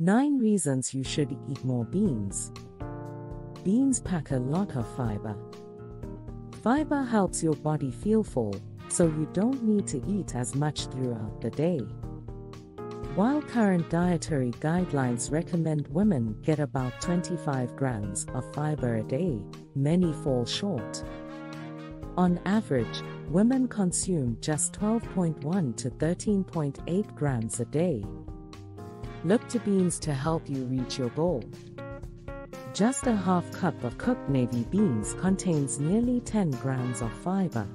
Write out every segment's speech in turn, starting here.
9 Reasons You Should Eat More Beans. Beans pack a lot of fiber. Fiber helps your body feel full, so you don't need to eat as much throughout the day. While current dietary guidelines recommend women get about 25 grams of fiber a day, many fall short. On average, women consume just 12.1 to 13.8 grams a day. Look to beans to help you reach your goal. Just a half cup of cooked navy beans contains nearly 10 grams of fiber.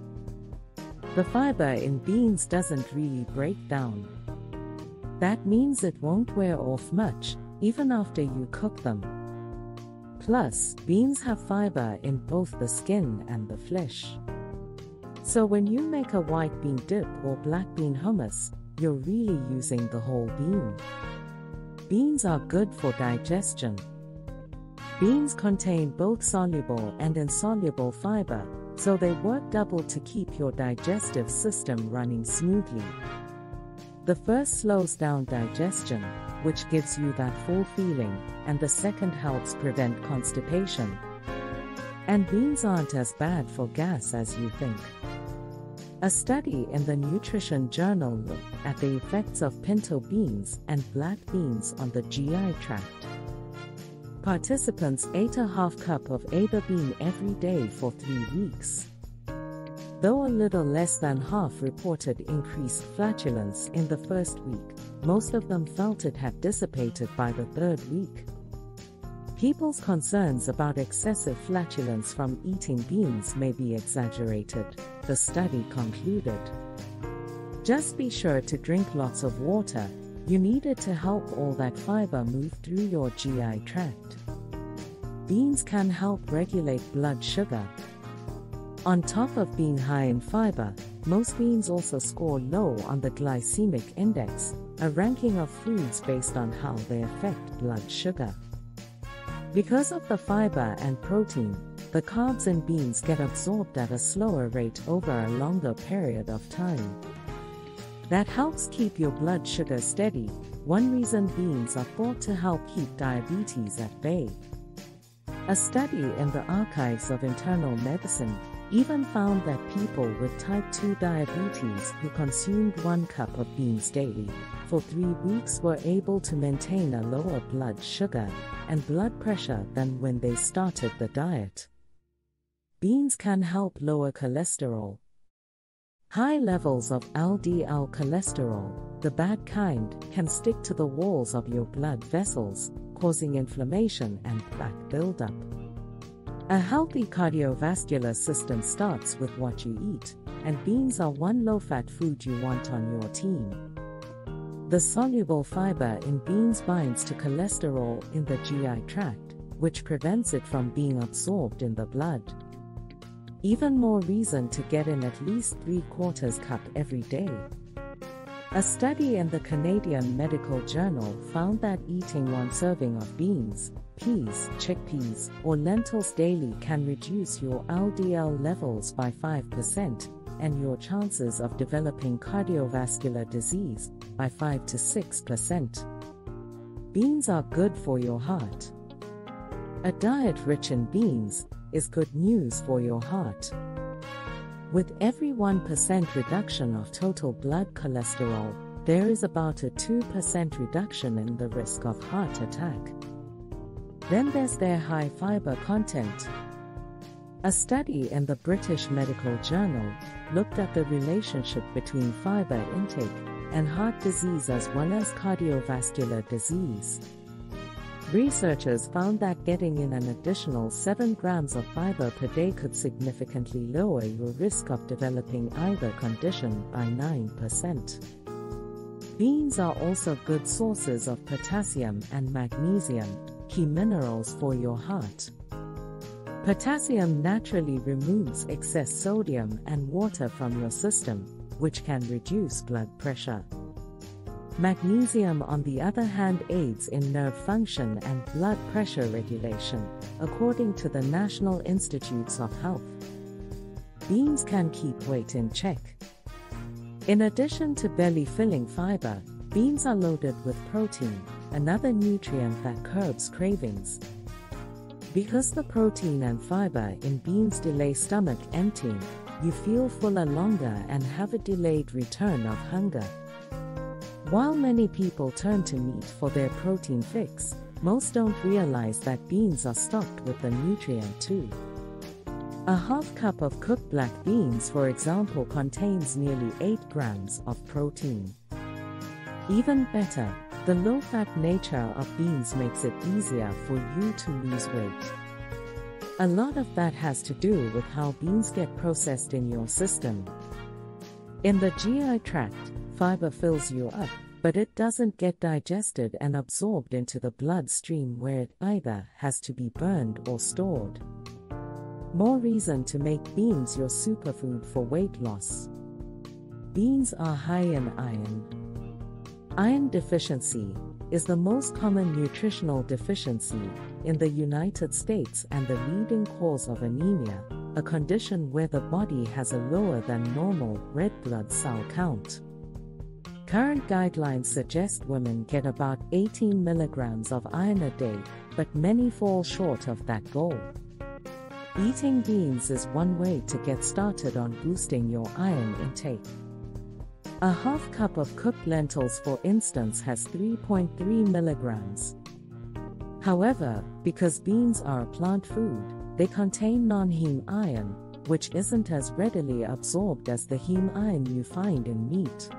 The fiber in beans doesn't really break down. That means it won't wear off much, even after you cook them. Plus, beans have fiber in both the skin and the flesh. So when you make a white bean dip or black bean hummus, you're really using the whole bean. Beans are good for digestion. Beans contain both soluble and insoluble fiber, so they work double to keep your digestive system running smoothly. The first slows down digestion, which gives you that full feeling, and the second helps prevent constipation. And beans aren't as bad for gas as you think. A study in the Nutrition Journal looked at the effects of pinto beans and black beans on the GI tract. Participants ate a half cup of either bean every day for 3 weeks. Though a little less than half reported increased flatulence in the first week, most of them felt it had dissipated by the third week. People's concerns about excessive flatulence from eating beans may be exaggerated, the study concluded. Just be sure to drink lots of water. You need it to help all that fiber move through your GI tract. Beans can help regulate blood sugar. On top of being high in fiber, most beans also score low on the glycemic index, a ranking of foods based on how they affect blood sugar. Because of the fiber and protein, the carbs in beans get absorbed at a slower rate over a longer period of time. That helps keep your blood sugar steady, one reason beans are thought to help keep diabetes at bay. A study in the Archives of Internal Medicine even found that people with type 2 diabetes who consumed 1 cup of beans daily for 3 weeks were able to maintain a lower blood sugar and blood pressure than when they started the diet. Beans can help lower cholesterol. High levels of LDL cholesterol, the bad kind, can stick to the walls of your blood vessels, causing inflammation and plaque buildup. A healthy cardiovascular system starts with what you eat, and beans are one low-fat food you want on your team. The soluble fiber in beans binds to cholesterol in the GI tract, which prevents it from being absorbed in the blood. Even more reason to get in at least 3/4 cup every day. A study in the Canadian Medical Journal found that eating 1 serving of beans, peas, chickpeas, or lentils daily can reduce your LDL levels by 5% and your chances of developing cardiovascular disease by 5 to 6%. Beans are good for your heart. A diet rich in beans is good news for your heart. With every 1% reduction of total blood cholesterol, there is about a 2% reduction in the risk of heart attack. Then there's their high fiber content. A study in the British Medical Journal looked at the relationship between fiber intake and heart disease as well as cardiovascular disease. Researchers found that getting in an additional 7 grams of fiber per day could significantly lower your risk of developing either condition by 9%. Beans are also good sources of potassium and magnesium, key minerals for your heart. Potassium naturally removes excess sodium and water from your system, which can reduce blood pressure. Magnesium, on the other hand, aids in nerve function and blood pressure regulation, according to the National Institutes of Health. Beans can keep weight in check. In addition to belly-filling fiber, beans are loaded with protein, another nutrient that curbs cravings. Because the protein and fiber in beans delay stomach emptying, you feel fuller longer and have a delayed return of hunger. While many people turn to meat for their protein fix, most don't realize that beans are stocked with the nutrient too. A half cup of cooked black beans, for example, contains nearly 8 grams of protein. Even better, the low-fat nature of beans makes it easier for you to lose weight. A lot of that has to do with how beans get processed in your system. In the GI tract, fiber fills you up, but it doesn't get digested and absorbed into the bloodstream, where it either has to be burned or stored. More reason to make beans your superfood for weight loss. Beans are high in iron. Iron deficiency is the most common nutritional deficiency in the United States and the leading cause of anemia, a condition where the body has a lower than normal red blood cell count. Current guidelines suggest women get about 18 milligrams of iron a day, but many fall short of that goal. Eating beans is one way to get started on boosting your iron intake. A half cup of cooked lentils, for instance, has 3.3 milligrams. However, because beans are a plant food, they contain non-heme iron, which isn't as readily absorbed as the heme iron you find in meat.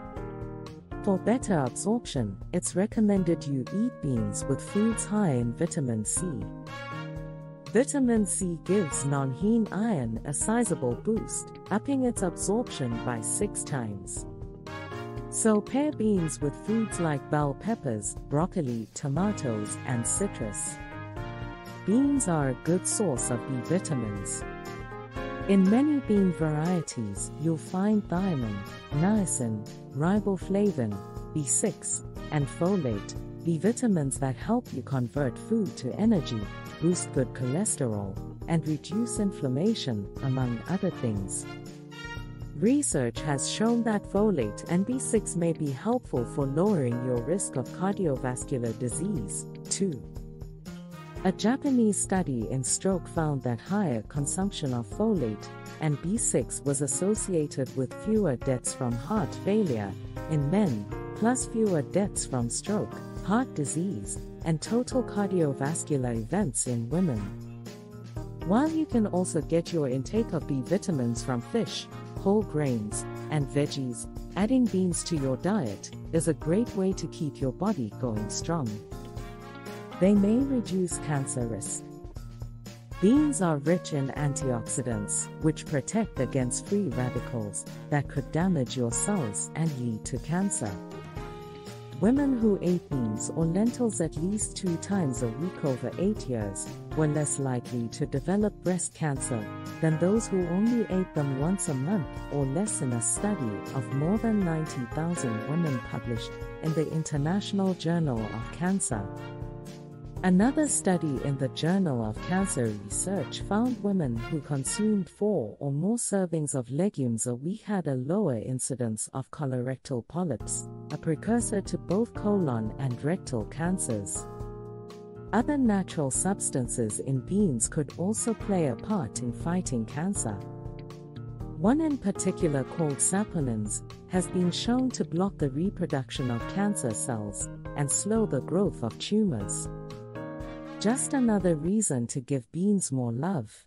For better absorption, it's recommended you eat beans with foods high in vitamin C. Vitamin C gives non-heme iron a sizable boost, upping its absorption by 6 times. So pair beans with foods like bell peppers, broccoli, tomatoes, and citrus. Beans are a good source of B vitamins. In many bean varieties, you'll find thiamine, niacin, riboflavin, B6, and folate, B vitamins that help you convert food to energy, boost good cholesterol, and reduce inflammation, among other things. Research has shown that folate and B6 may be helpful for lowering your risk of cardiovascular disease, too. A Japanese study in stroke found that higher consumption of folate and B6 was associated with fewer deaths from heart failure in men, plus fewer deaths from stroke, heart disease, and total cardiovascular events in women. While you can also get your intake of B vitamins from fish, whole grains, and veggies, adding beans to your diet is a great way to keep your body going strong. They may reduce cancer risk. Beans are rich in antioxidants, which protect against free radicals that could damage your cells and lead to cancer. Women who ate beans or lentils at least 2 times a week over 8 years were less likely to develop breast cancer than those who only ate them once a month or less, in a study of more than 90,000 women published in the International Journal of Cancer. Another study in the Journal of Cancer Research found women who consumed 4 or more servings of legumes a week had a lower incidence of colorectal polyps, a precursor to both colon and rectal cancers. Other natural substances in beans could also play a part in fighting cancer. One in particular, called saponins, has been shown to block the reproduction of cancer cells and slow the growth of tumors. Just another reason to give beans more love.